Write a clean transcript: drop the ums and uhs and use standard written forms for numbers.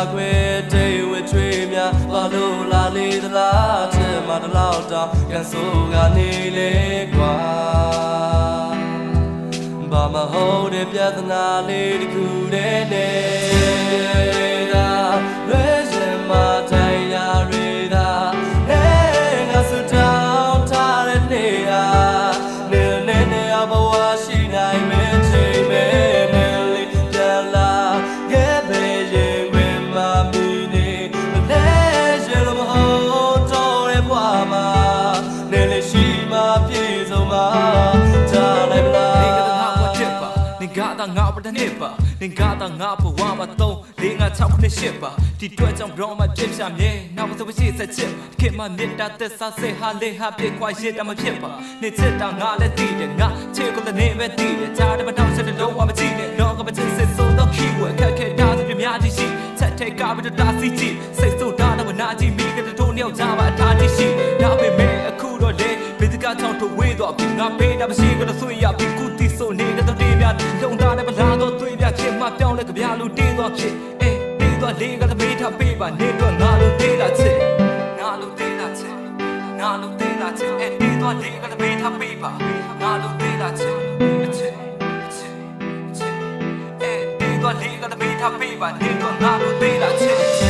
Nalo de la